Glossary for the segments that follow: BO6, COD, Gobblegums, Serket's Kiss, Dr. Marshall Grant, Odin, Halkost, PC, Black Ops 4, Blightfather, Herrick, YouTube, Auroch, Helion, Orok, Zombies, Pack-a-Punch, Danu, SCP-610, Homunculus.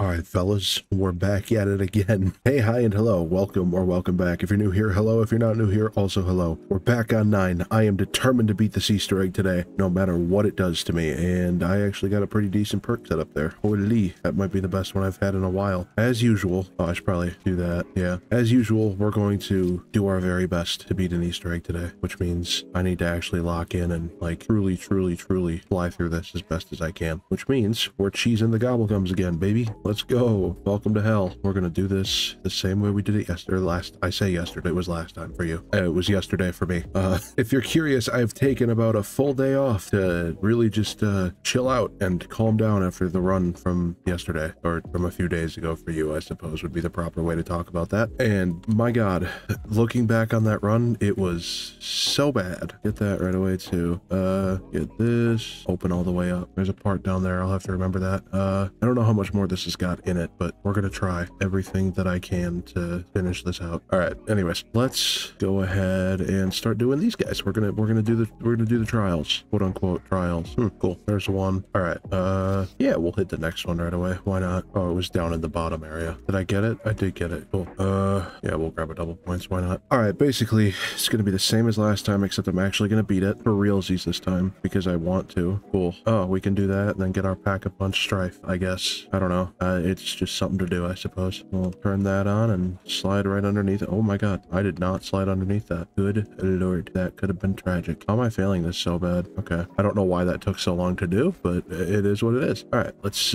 All right, fellas, we're back at it again. Hey, hi, and hello. Welcome or welcome back. If you're new here, hello. If you're not new here, also hello. We're back on 9. I am determined to beat this Easter egg today, no matter what it does to me. And I actually got a pretty decent perk set up there. Holy, that might be the best one I've had in a while. As usual, oh, I should probably do that. Yeah. As usual, we're going to do our very best to beat an Easter egg today, which means I need to actually lock in and, like, truly, truly, truly fly through this as best as I can, which means we're cheesing the gobblegums again, baby. Let's go. Welcome to hell. We're going to do this the same way we did it yesterday. It was last time for you. It was yesterday for me. If you're curious, I've taken about a full day off to really just chill out and calm down after the run from yesterday, or from a few days ago for you, I suppose would be the proper way to talk about that. And my God, looking back on that run, it was so bad. Get that right away too. Get this. Open all the way up. There's a part down there. I'll have to remember that. I don't know how much more this is got in it, but we're gonna try everything that I can to finish this out. All right, anyways, let's go ahead and start doing these guys. We're gonna do the trials, quote unquote trials. Cool, there's one. All right, yeah, we'll hit the next one right away, why not. Oh, it was down in the bottom area. Did I get it? I did get it. Cool. Yeah, we'll grab a double points, why not. All right, basically it's gonna be the same as last time, except I'm actually gonna beat it for realsies this time because I want to. Cool. Oh, we can do that and then get our Pack-a-Punch Strife, I guess. I don't know. It's just something to do, I suppose. We'll turn that on and slide right underneath it. Oh my God, I did not slide underneath that. Good Lord, that could have been tragic. How am I failing this so bad? Okay, I don't know why that took so long to do, but it is what it is. All right, let's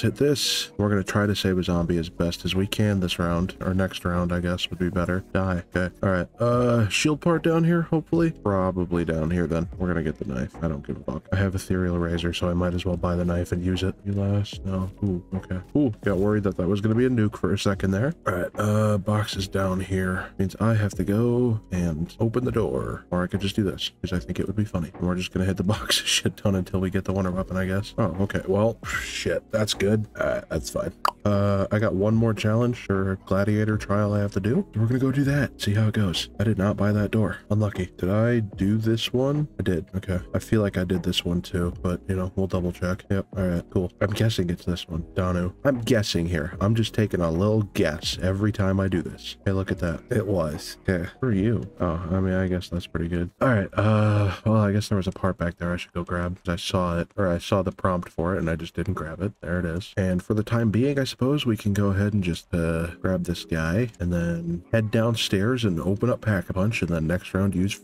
hit this. We're gonna try to save a zombie as best as we can this round, or next round, I guess would be better. Die. Okay. All right. Shield part down here, hopefully. Probably down here then. We're gonna get the knife. I don't give a fuck. I have ethereal razor, so I might as well buy the knife and use it. You last? No. Ooh. Okay. Ooh, got worried that that was going to be a nuke for a second there. All right, box is down here. Means I have to go and open the door, or I could just do this because I think it would be funny. And we're just going to hit the box shit ton until we get the wonder weapon, I guess. Oh, okay. Well, shit, that's good. All right, that's fine. I got one more challenge or gladiator trial I have to do. We're going to go do that. See how it goes. I did not buy that door. Unlucky. Did I do this one? I did. Okay. I feel like I did this one too, but you know, we'll double check. Yep. All right, cool. I'm guessing it's this one. Danu. I'm guessing here. I'm just taking a little guess every time I do this. Hey, look at that. It was. Yeah. For you. Oh, I mean, I guess that's pretty good. All right. Well, I guess there was a part back there I should go grab. I saw it, or I saw the prompt for it, and I just didn't grab it. There it is. And for the time being, I suppose we can go ahead and just grab this guy and then head downstairs and open up Pack-a-Punch, and then next round use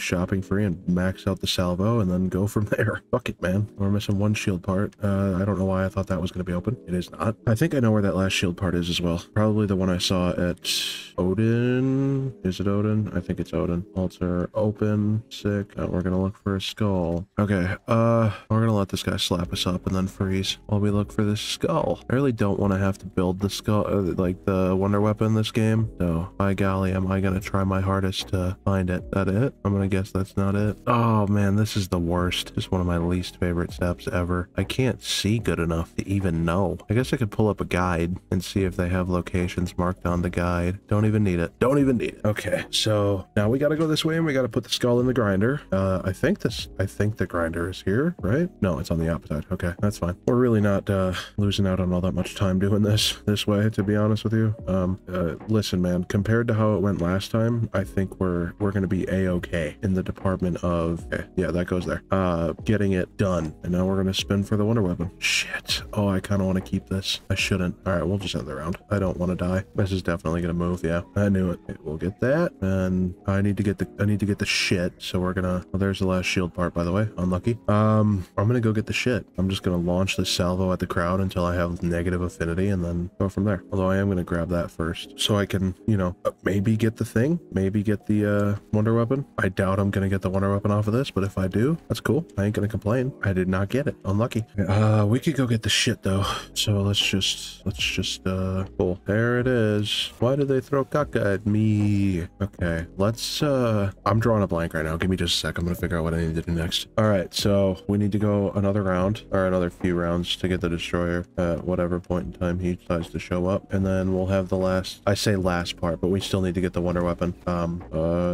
shopping free and max out the salvo, and then go from there. Fuck it, man. We're missing one shield part. I don't know why I thought that was going to be open. It is not. I think I know where that last shield part is as well. Probably the one I saw at Odin. Is it Odin? I think it's Odin. Altar open. Sick. Oh, we're going to look for a skull. Okay. We're going to let this guy slap us up and then freeze while we look for this skull. I really don't want to have to build the skull, like the wonder weapon this game. So by golly, am I going to try my hardest to find it. That it? I'm going to guess that's not it. Oh man, this is the worst. Just one of my least favorite steps ever. I can't see good enough to even know. I guess I could pull up a guide and see if they have locations marked on the guide. Don't even need it. Don't even need it. Okay, so now we gotta go this way and we gotta put the skull in the grinder. I think the grinder is here, right? No, it's on the opposite. Okay, that's fine. We're really not losing out on all that much time doing this way, to be honest with you. Listen, man, compared to how it went last time, I think we're gonna be a-okay in the department of, okay, yeah, that goes there. Getting it done. And now we're gonna spin for the wonder weapon. Shit. Oh, I kind of want to keep this. I shouldn't. All right, we'll just end the round. I don't want to die. This is definitely gonna move. Yeah, I knew it. Okay, we'll get that, and I need to get the shit. So we're gonna, well, there's the last shield part, by the way. Unlucky. I'm gonna go get the shit. I'm just gonna launch the salvo at the crowd until I have negative affinity and then go from there. Although I am gonna grab that first so I can, you know, maybe get the thing, maybe get the wonder weapon. I doubt I'm gonna get the wonder weapon off of this, but if I do, that's cool. I ain't gonna complain. I did not get it. Unlucky. We could go get the shit though, so let's just cool, there it is. Why did they throw caca at me? Okay, let's I'm drawing a blank right now. Give me just a sec. I'm gonna figure out what I need to do next. All right, so we need to go another round, or another few rounds to get the destroyer, whatever whatever point in time he decides to show up, and then we'll have the last, I say last part, but we still need to get the wonder weapon.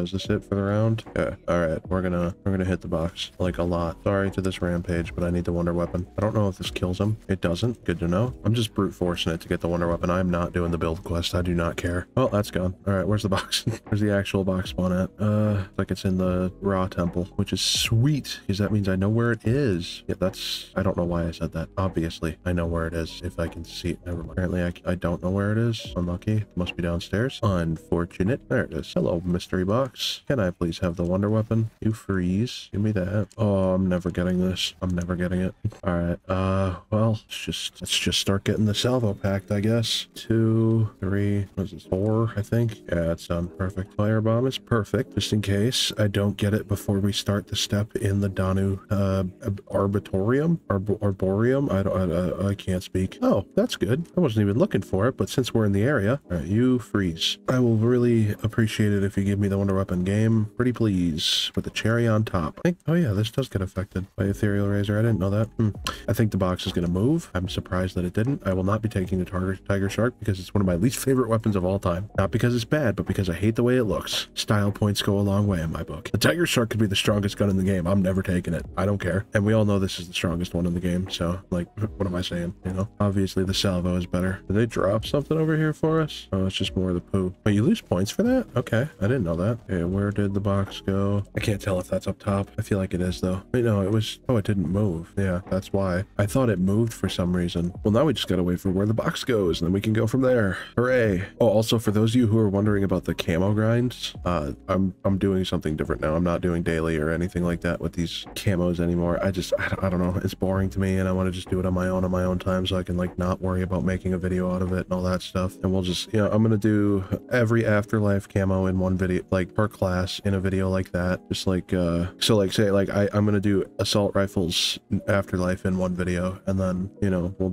Is this it for the round? Okay, all right, we're gonna hit the box like a lot. Sorry to this rampage, but I need the wonder weapon. I don't know if this kills him. It doesn't. Good to know. I'm just brute forcing it to get the wonder weapon. I'm not doing the build quest. I do not care. Oh, that's gone. All right, where's the box? Where's the actual box spawn at? It's like it's in the Ra temple, which is sweet because that means I know where it is. Yeah, that's, I don't know why I said that. Obviously I know where it is if I can see it. Never mind. Apparently I don't know where it is. Unlucky. It must be downstairs. Unfortunate. There it is. Hello, mystery box. Can I please have the wonder weapon? You freeze. Give me that. Oh, I'm never getting this. I'm never getting it. All right. Well, let's just start getting the salvo packed, I guess. 2, 3, what is this? 4, I think. Yeah, it's done. Perfect. Firebomb is perfect. Just in case I don't get it before we start the step in the Danu Arboreum. I can't speak. Oh, that's good. I wasn't even looking for it, but since we're in the area, all right, you freeze. I will really appreciate it if you give me the wonder weapon, game. Pretty please, with the cherry on top. I think, oh yeah, this does get affected by ethereal razor. I didn't know that. I think the box is going to move. I'm surprised that it didn't. I will not be taking the tiger shark because it's one of my least favorite weapons of all time. Not because it's bad, but because I hate the way it looks. Style points go a long way in my book. The tiger shark could be the strongest gun in the game. I'm never taking it. I don't care. And we all know this is the strongest one in the game. So like, what am I saying? You know, obviously the salvo is better. Did they drop something over here for us? Oh, it's just more of the poop. But you lose points for that? Okay. I didn't know that. Okay, where did the box go? I can't tell if that's up top. I feel like it is though. Wait, no, it was, oh, it didn't move. Yeah, that's why. I thought it moved for some reason. Well, now we just gotta wait for where the box goes and then we can go from there. Hooray. Oh, also for those of you who are wondering about the camo grinds, I'm doing something different now. I'm not doing daily or anything like that with these camos anymore. I don't know. It's boring to me and I want to just do it on my own time so I can like not worry about making a video out of it and all that stuff. And we'll just, you know, I'm going to do every afterlife camo in one video, like per class in a video like that. Just like, so like say like I'm going to do assault rifles afterlife in one video. And then, you know, we'll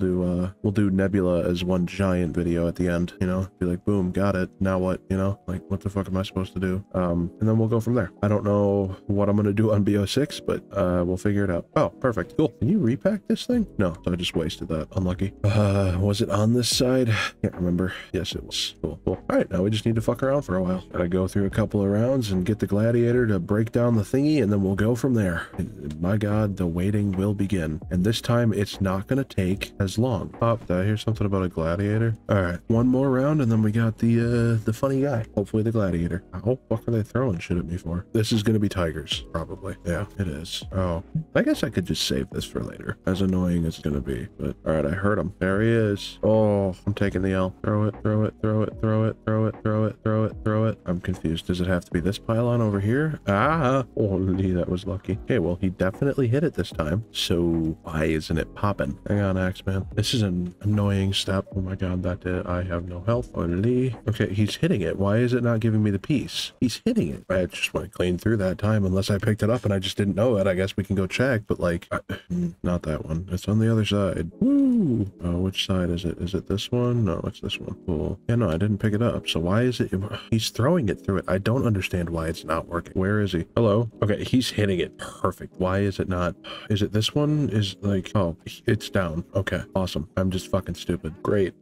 do Nebula as one giant video at the end, you know, be like, boom, got it. Now what, you know, like what the fuck am I supposed to do? And then we'll go from there. I don't know what I'm going to do on BO6, but we'll figure it out. Oh, perfect. Cool. Can you repack this thing? No, so I just wasted that. Unlucky. Was it on this side? Can't remember. Yes, it was. Cool. Cool. All right. Now we just need to fuck around for a while. Gotta go through a couple of rounds and get the gladiator to break down the thingy, and then we'll go from there. And my God, the waiting will begin. And this time it's not going to take as long. Oh, did I hear something about a gladiator? All right. One more round, and then we got the funny guy. Hopefully the gladiator. Oh, fuck are they throwing shit at me for? This is going to be tigers, probably. Yeah, it is. Oh, I guess I could just save this for later. As annoying as it's going to be, but all right, I heard him. There he is. Oh, I'm taking the L. Throw it, throw it, throw it, throw it, throw it, throw it, throw it, throw it. I'm confused. Does it have to be this pylon over here? Ah, holy, that was lucky. Okay, well, he definitely hit it this time. So why isn't it popping? Hang on, Axeman. This is an annoying step. Oh my God, that did. I have no health. Holy. Okay, he's hitting it. Why is it not giving me the piece? He's hitting it. I just went clean through that time unless I picked it up and I just didn't know it. I guess we can go check, but like, not that one. It's on the other side. Woo! Which side is it? Is it this one? No, it's this one. Cool. Yeah, no, I didn't pick it up. So why is it? He's throwing it through it. I don't understand why it's not working. Where is he? Hello? Okay, he's hitting it. Perfect. Why is it not? Is it this one? Is like, oh, it's down. Okay, awesome. I'm just fucking stupid. Great.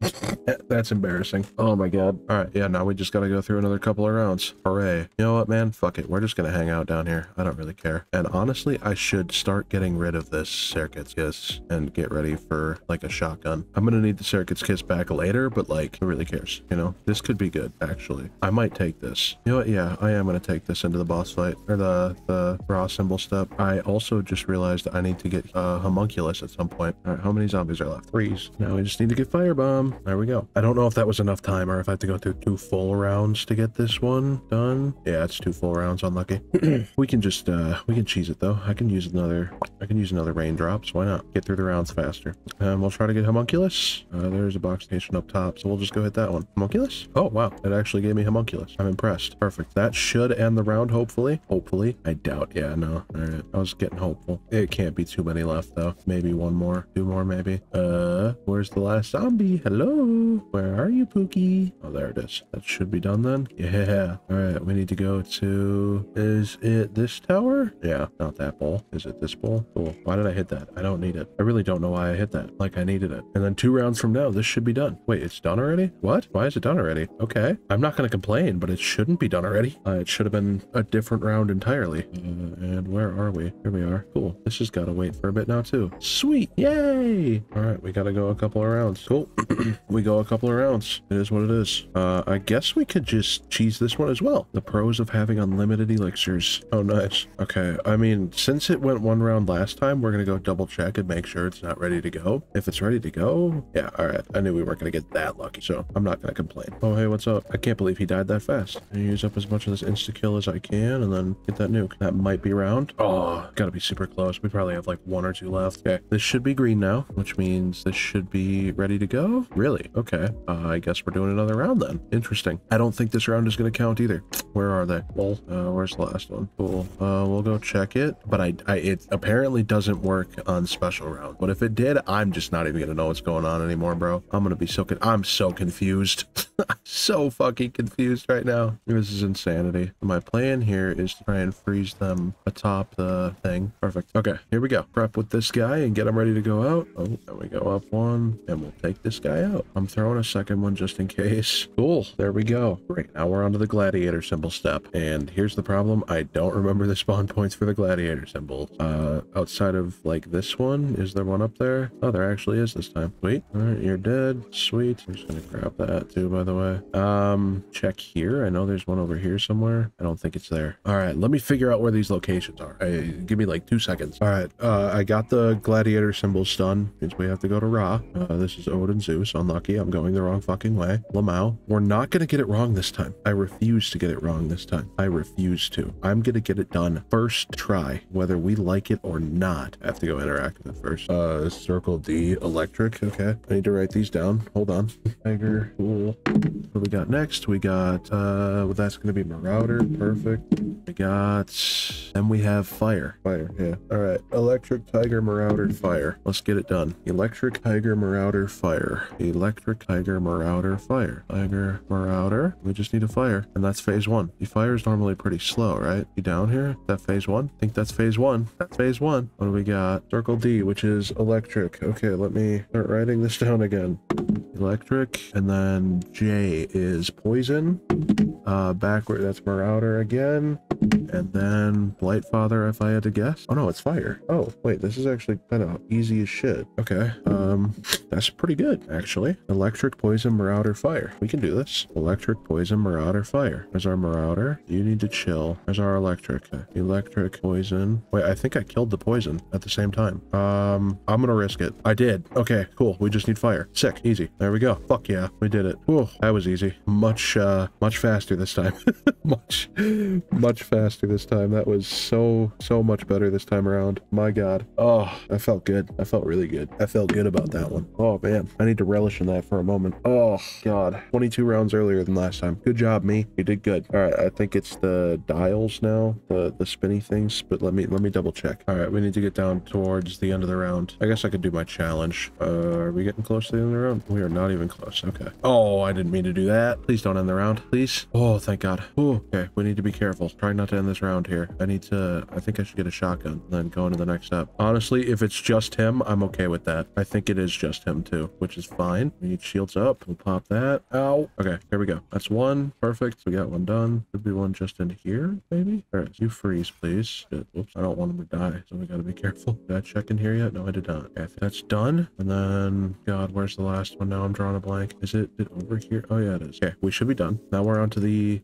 That's embarrassing. Oh my God. All right, yeah, now we just gotta go through another couple of rounds. Hooray. You know what, man? Fuck it. We're just gonna hang out down here. I don't really care. And honestly, I should start getting rid of this Serket's Kiss and get ready for like a shotgun. I'm gonna need the Serket's Kiss back later, but like, who really cares? You know, this could be good, actually. I might take this. You know what? Yeah, I am gonna take this into the boss fight, or the raw symbol step. I also just realized I need to get homunculus at some point. All right, how many zombies are left? 3. Now we just need to get firebomb. There we go. I don't know if that was enough time or if I have to go through 2 full rounds to get this one done. Yeah, it's 2 full rounds. Unlucky. We can just we can cheese it though. I can use another raindrops. Why not? Get through the rounds faster. We'll try to get homunculus. There's a box station up top, so we'll just go hit that one. Homunculus. Oh wow, it actually gave me homunculus. I'm impressed. Perfect. That should end the round, hopefully. Hopefully. I doubt. Yeah, no. All right, I was getting hopeful. It can't be too many left though. Maybe 1 more 2 more maybe. Where's the last zombie? Hello, where are you, Pookie? Oh, there it is. That should be done then. Yeah. All right, we need to go to, is it this tower? Yeah, not that bowl. Is it this bowl? Cool. Why did I hit that? I don't need it. I really don't know why I hit that. Like, I needed it. And then 2 rounds from now, this should be done. Wait, it's done already? What? Why is it done already? Okay. I'm not going to complain, but it shouldn't be done already. It should have been a different round entirely. And where are we? Here we are. Cool. This has got to wait for a bit now too. Sweet. Yay. All right. We got to go a couple of rounds. Cool. We go a couple of rounds. It is what it is. I guess we could just cheese this one as well. The pros of having unlimited elixirs. Oh, nice. Okay. I mean, since it went 1 round last time, we're going to go double check and make sure it's not ready to go. If it's ready to go. Yeah. All right. I knew we weren't going to get that lucky, so I'm not going to complain. Oh, hey, what's up? I can't believe he died that fast. I use up as much of this insta-kill as I can and then get that nuke. That might be round. Oh, gotta be super close. We probably have like 1 or 2 left. Okay. This should be green now, which means this should be ready to go. Really? Okay. I guess we're doing another round then. Interesting. I don't think this round is going to count either. Where are they? Where's the last one? Cool. We'll go check it, but it apparently doesn't work on special round. But if it did, I'm just not even going to know what's going on anymore, bro. I'm going to be I'm so confused. I'm so fucking confused right now. This is insanity. My plan here is to try and freeze them atop the thing. Perfect. Okay, here we go. Prep with this guy and get him ready to go out. Oh, there we go, up 1, and we'll take this guy out. I'm throwing a second one just in case. Cool. There we go. Great. Now we're onto the gladiator symbol step. And here's the problem. I don't remember the spawn points for the gladiator symbol. Outside of like this one, is there one up there? Oh, there actually is this time. Sweet. All right, you're dead. Sweet. I'm just gonna grab that too, by the way. Check here. I know there's one over here somewhere. I don't think it's there. All right, let me figure out where these locations are. Give me like 2 seconds. All right, I got the gladiator symbols done. Means we have to go to Ra. This is Odin Zeus. Unlucky. I'm going the wrong fucking way. Lamau. We're not gonna get it wrong this time. I refuse to get it wrong this time. I refuse to. I'm gonna get it done first try, whether we like it or not. I have to go interact with it first. Circle D, electric. Okay. I need to write these down. Hold on. Tiger. Cool. What we got next? We got, well, that's going to be Marauder. Perfect. We got, then we have Fire. Fire, yeah. All right. Electric, Tiger, Marauder, Fire. Let's get it done. Electric, Tiger, Marauder, Fire. Electric, Tiger, Marauder, Fire. Tiger, Marauder. We just need a Fire. And that's phase 1. The Fire is normally pretty slow, right? You down here? Is that phase 1? I think that's phase 1. That's phase 1. What do we got? Circle D, which is Electric. Okay, let me start writing this down again. Electric, and then J is Poison. Backward, that's Marauder again. And then Blightfather, if I had to guess. Oh no, it's Fire. Oh wait, this is actually kind of easy as shit. Okay, that's pretty good actually. Electric, Poison, Marauder, Fire. We can do this. Electric, Poison, Marauder, Fire. There's our Marauder. You need to chill. There's our Electric. Electric, Poison. Wait, I think I killed the Poison at the same time. I'm gonna risk it. I did. Okay, cool. We just need Fire. Sick. Easy. There we go. Fuck yeah, we did it. Whoa, that was easy. Much faster this time. much faster this time. That was so much better this time around. My god. Oh, I felt good. I felt really good. I felt good about that one. Oh man, I need to relish in that for a moment. Oh god, 22 rounds earlier than last time. Good job, me. You did good. All right, I think it's the dials now, the spinny things, but let me double check. All right, we need to get down towards the end of the round. I guess I could do my challenge. Are we getting close to the end of the round? We are not even close. Okay. Oh, I didn't mean to do that. Please don't end the round, please. Oh, thank god. Ooh, okay, we need to be careful. Try not to end this round here. I think I should get a shotgun and then go into the next step. Honestly, if it's just him, I'm okay with that. I think it is just him too, which is fine. We need shields up. We'll pop that. Ow. Okay, here we go. That's 1. Perfect. We got 1 done. Could be 1 just in here, maybe. All right, you freeze, please. Shit. Oops, I don't want him to die, so we gotta be careful. Did I check in here yet? No, I did not. Okay, that's done. And then, god, where's the last one? Now I'm drawing a blank. Is it over here? Oh yeah, it is. Okay, we should be done. Now we're on to the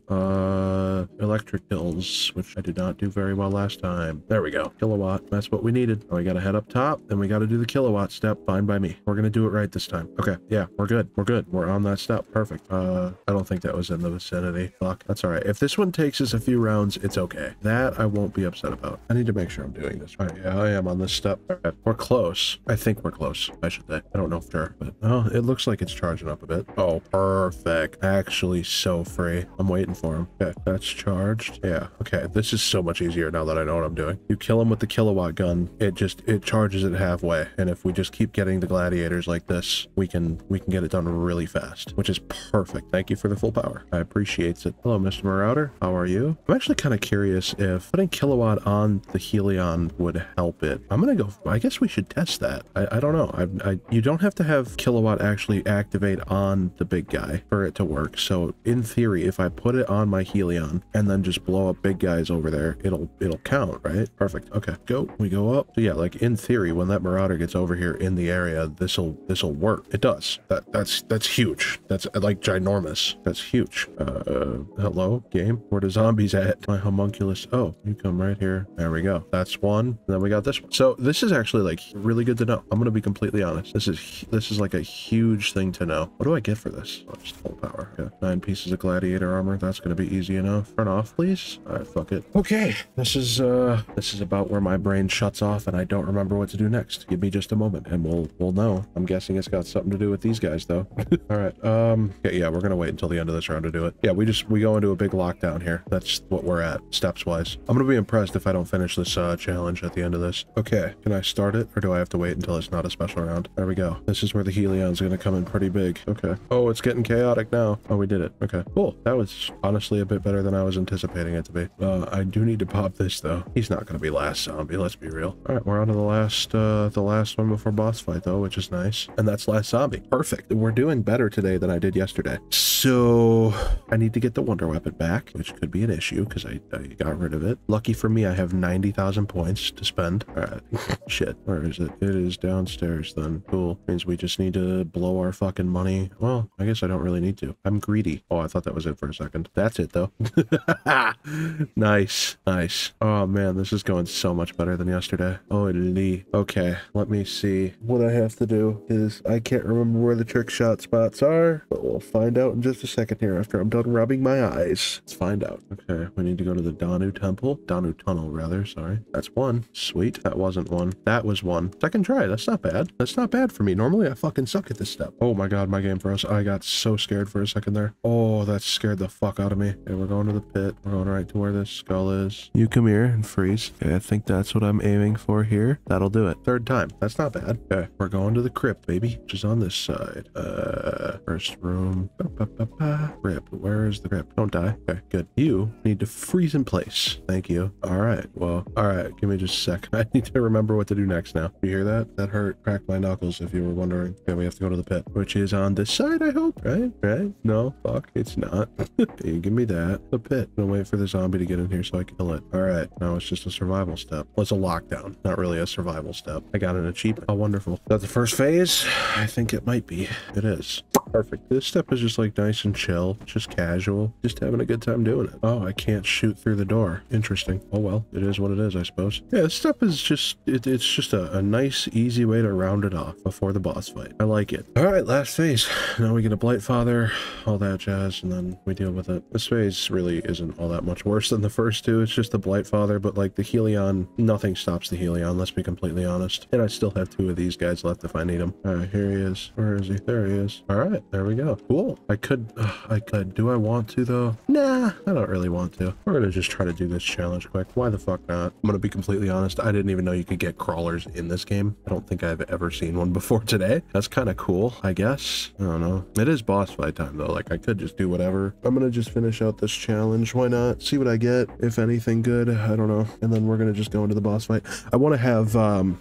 electric hills, which I did not do very well last time. There we go. Kilowatt. That's what we needed. Now we gotta head up top, then we gotta do the kilowatt step. Fine by me. We're gonna do it right this time. Okay, yeah, we're good. We're good. We're on that step. Perfect. I don't think that was in the vicinity. Fuck. That's all right. If this one takes us a few rounds, it's okay. That I won't be upset about. I need to make sure I'm doing this right. Yeah, I am on this step. Okay. We're close. I think we're close, I should say. I don't know for sure, but oh, it looks like it's charging up a bit. Oh, perfect. Actually so free. I'm waiting for him. Okay, that's charged. Yeah, okay, this is so much easier now that I know what I'm doing. You kill him with the kilowatt gun, it charges it halfway, and if we just keep getting the gladiators players like this, we can get it done really fast, which is perfect. Thank you for the full power. I appreciate it. Hello, Mr. Marauder. How are you? I'm actually kind of curious if putting kilowatt on the Helion would help it. I'm going to go, I guess we should test that. I don't know. You don't have to have kilowatt actually activate on the big guy for it to work. So in theory, if I put it on my Helion and then just blow up big guys over there, it'll count, right? Perfect. Okay, go. We go up. So yeah, like in theory, when that Marauder gets over here in the area, this'll work. It does. That's huge. That's like ginormous. That's huge. Hello, game? Where the zombies at? My homunculus. Oh, you come right here. There we go. That's one. And then we got this one. So this is actually like really good to know. I'm gonna be completely honest. This is like a huge thing to know. What do I get for this? Oh, just full power. Okay. 9 pieces of gladiator armor. That's gonna be easy enough. Turn off, please. All right, fuck it. Okay. This is about where my brain shuts off and I don't remember what to do next. Give me just a moment and we'll know. I'm guessing it's got something to do with these guys though. All right. Okay, yeah, we're gonna wait until the end of this round to do it. Yeah, we go into a big lockdown here. That's what we're at steps wise. I'm gonna be impressed if I don't finish this challenge at the end of this. Okay, can I start it or do I have to wait until it's not a special round? There we go. This is where the Helion's gonna come in pretty big. Okay. Oh, it's getting chaotic now. Oh, we did it. Okay, cool. That was honestly a bit better than I was anticipating it to be. I do need to pop this though. He's not gonna be last zombie, let's be real. All right, we're on to the last one before boss fight though, which is nice. And that's last zombie. Perfect. We're doing better today than I did yesterday. So I need to get the wonder weapon back, which could be an issue because I got rid of it. Lucky for me, I have 90,000 points to spend. All right. Shit. Where is it? It is downstairs then. Cool. Means we just need to blow our fucking money. Well, I guess I don't really need to. I'm greedy. Oh, I thought that was it for a second. That's it though. Nice. Nice. Oh man, this is going so much better than yesterday. Holy. Okay. Let me see. What I have to do is I can't remember where the trick shot spots are, but we'll find out in just a second here after I'm done rubbing my eyes. Let's find out. Okay, we need to go to the Danu temple. Danu tunnel, rather. Sorry. That's one. Sweet. That wasn't one. That was one. Second try. That's not bad. That's not bad for me. Normally, I fucking suck at this step. Oh my god, my game froze. I got so scared for a second there. Oh, that scared the fuck out of me. Okay, we're going to the pit. We're going right to where this skull is. You come here and freeze. Okay, I think that's what I'm aiming for here. That'll do it. Third time. That's not bad. Okay, we're going to the crypt, baby, which is on this side. First room. Rip. Where is the rip? Don't die. Okay, good. You need to freeze in place. Thank you. All right. Well, all right. Give me just a sec. I need to remember what to do next now. You hear that? That hurt. Cracked my knuckles, if you were wondering. Okay, we have to go to the pit, which is on this side, I hope. Right? Right? No. Fuck. It's not. Okay, give me that. The pit. I'm gonna wait for the zombie to get in here so I can kill it. All right. Now it's just a survival step. Well, it's a lockdown. Not really a survival step. I got an achievement. Oh, wonderful. Is that the first phase? I think it might be. It is. Perfect. This step is just like nice and chill, just casual, just having a good time doing it. Oh, I can't shoot through the door. Interesting. Oh well, it is what it is, I suppose. Yeah, this step is just, it's just a nice, easy way to round it off before the boss fight. I like it. All right, last phase. Now we get a Blightfather, all that jazz, and then we deal with it. This phase really isn't all that much worse than the first two. It's just the Blightfather, but like the Helion, nothing stops the Helion, let's be completely honest. And I still have 2 of these guys left if I need them. All right, here he is. Where is he? There he is. All right, there we go. Cool. I could. Do I want to though? Nah, I don't really want to. We're gonna just try to do this challenge quick. Why the fuck not? I'm gonna be completely honest. I didn't even know you could get crawlers in this game. I don't think I've ever seen one before today. That's kind of cool, I guess. I don't know. It is boss fight time though. Like I could just do whatever. I'm gonna just finish out this challenge. Why not? See what I get. If anything good, I don't know. And then we're gonna just go into the boss fight. I want to have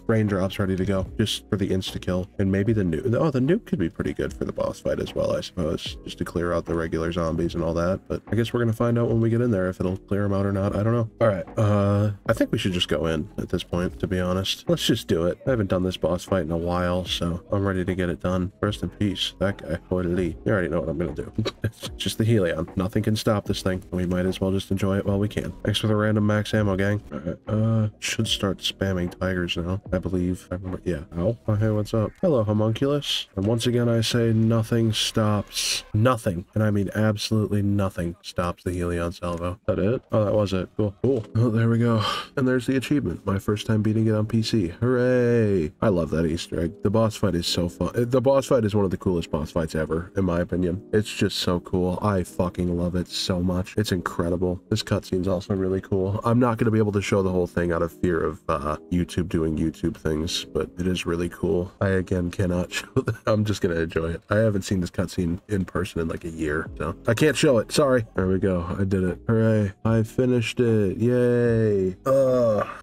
raindrops ready to go just for the insta kill and maybe the nuke. Oh, the nuke could be pretty good for the boss fight as well, I suppose, just to clear out the regular zombies and all that. But I guess we're gonna find out when we get in there if it'll clear them out or not. I don't know. All right, I think we should just go in at this point, to be honest. Let's just do it. I haven't done this boss fight in a while, so I'm ready to get it done. Rest in peace, that guy. Holy. You already know what I'm gonna do. It's just the Helion. Nothing can stop this thing. We might as well just enjoy it while we can. Thanks for the random max ammo, gang. All right, should start spamming tigers now, I believe. I remember. Yeah. Ow. Oh, hey, what's up? Hello, homunculus. And once again, I say nothing nothing stops. Nothing, and I mean absolutely nothing, stops the Helion Salvo. Is that it? Oh, that was it. Cool. Cool. Oh, there we go. And there's the achievement. My first time beating it on PC. Hooray! I love that Easter egg. The boss fight is so fun. The boss fight is one of the coolest boss fights ever, in my opinion. It's just so cool. I fucking love it so much. It's incredible. This cutscene's also really cool. I'm not going to be able to show the whole thing out of fear of YouTube doing YouTube things, but it is really cool. I again cannot show that. I'm just going to enjoy it. I haven't seen this cutscene in person in like a year, so I can't show it. Sorry. There we go. I did it. Hooray. I finished it. Yay.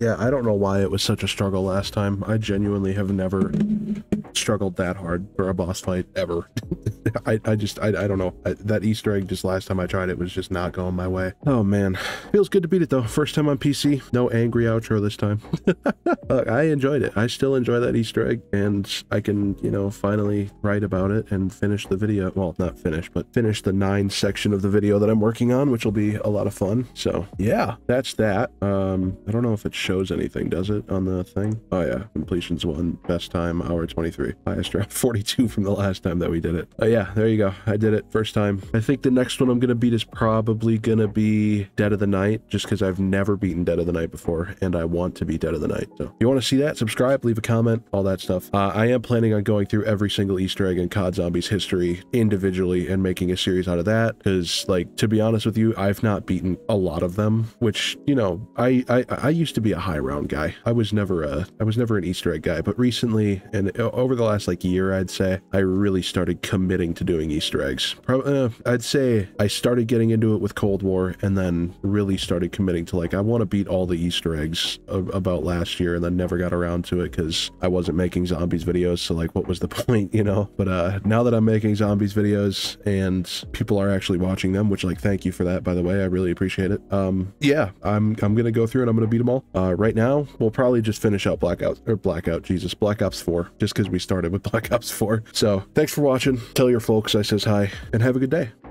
Yeah, I don't know why it was such a struggle last time. I genuinely have never struggled that hard for a boss fight ever. I don't know. That Easter egg just last time I tried it was just not going my way. Oh man. Feels good to beat it though. First time on PC. No angry outro this time. Look, I enjoyed it. I still enjoy that Easter egg, and I can, you know, finally write about it and finish the video. Well, not finish, but finish the 9 section of the video that I'm working on, which will be a lot of fun. So yeah, that's that. I don't know if it shows anything, does it, on the thing? Oh yeah. Completions 1. Best time, hour 23. Highest draft 42 from the last time that we did it. Oh yeah, there you go. I did it first time. I think the next one I'm going to beat is probably going to be Dead of the Night, just because I've never beaten Dead of the Night before, and I want to be Dead of the Night. So if you want to see that, subscribe, leave a comment, all that stuff. I am planning on going through every single Easter egg in COD Zombies history individually and making a series out of that, because, like, to be honest with you, I've not beaten a lot of them, which, you know, I used to be a high round guy. I was never an Easter egg guy, but recently, and over the last, like, year, I'd say, I really started committing to doing Easter eggs. I'd say I started getting into it with Cold War, and then really started committing to, like, I want to beat all the Easter eggs about last year, and then never got around to it because I wasn't making zombies videos, so, like, what was the point, you know? But now that I'm making zombies videos and people are actually watching them, which, like, thank you for that, by the way, I really appreciate it. Yeah, I'm gonna go through and I'm gonna beat them all. Right now we'll probably just finish out Black Ops 4, just because we started with Black Ops 4. So thanks for watching. Tell your folks I says hi, and have a good day.